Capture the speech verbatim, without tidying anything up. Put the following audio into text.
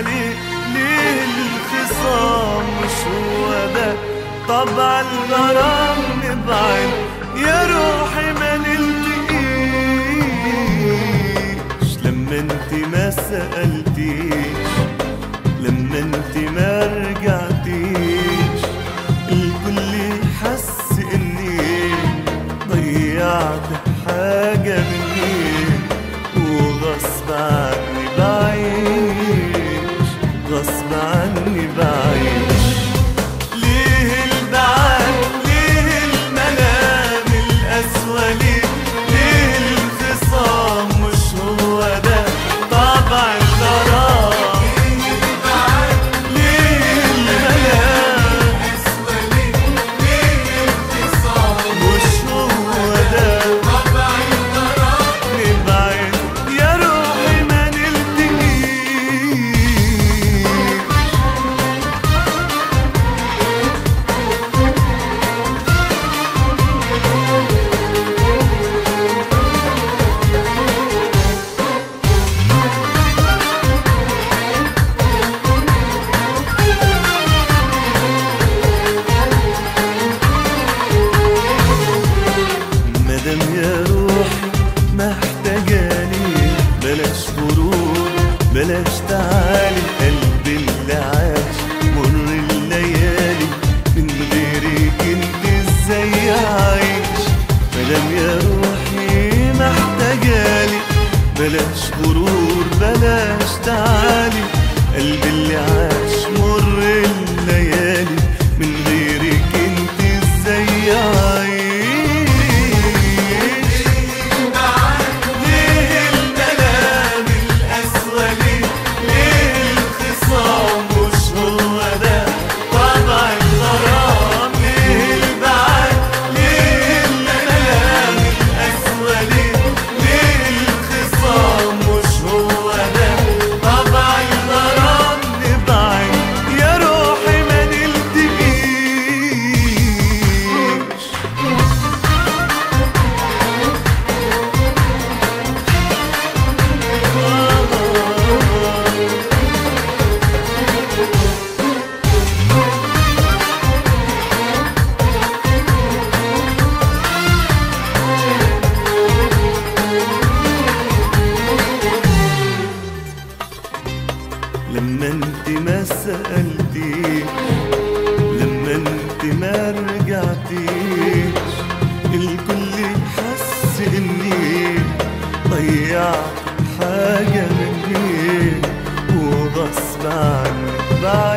ليه ليه الخصام مش هو ده طبع الغرام نبعد يا روحي ما نلتقيش لما انت ما سألتيش لما انت ما رجعتيش الكل حس اني ضيعت حاجة مني وغصب عني بعيش غصب عني بعيش بلاش تعالي قلب اللي عاش مر الليالي من غيرك انت ازاي عايش مدام يا روحي محتاجالي بلاش غرور بلاش تعالي قلب اللي عاش مر الليالي من غيرك انت ازاي عايش لما انت ما سألتيش لما انت ما رجعتيش الكل حس اني ضيعت حاجة مني وغصب عني